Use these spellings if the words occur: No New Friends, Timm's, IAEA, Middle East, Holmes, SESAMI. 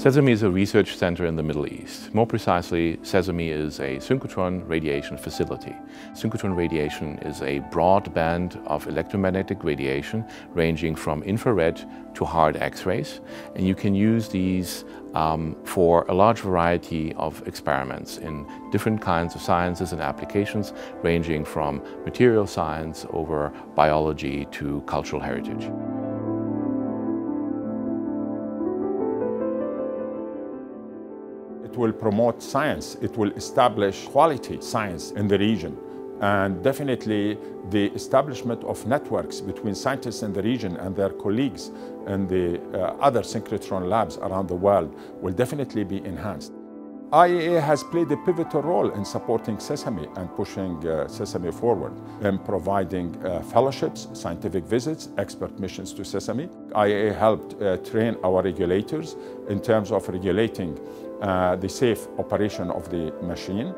SESAMI is a research center in the Middle East. More precisely, SESAMI is a synchrotron radiation facility. Synchrotron radiation is a broad band of electromagnetic radiation ranging from infrared to hard X-rays, and you can use these for a large variety of experiments in different kinds of sciences and applications ranging from material science over biology to cultural heritage. It will promote science, it will establish quality science in the region, and definitely the establishment of networks between scientists in the region and their colleagues in the other synchrotron labs around the world will definitely be enhanced. IAEA has played a pivotal role in supporting SESAMI and pushing SESAMI forward in providing fellowships, scientific visits, expert missions to SESAMI. IAEA helped train our regulators in terms of regulating the safe operation of the machine.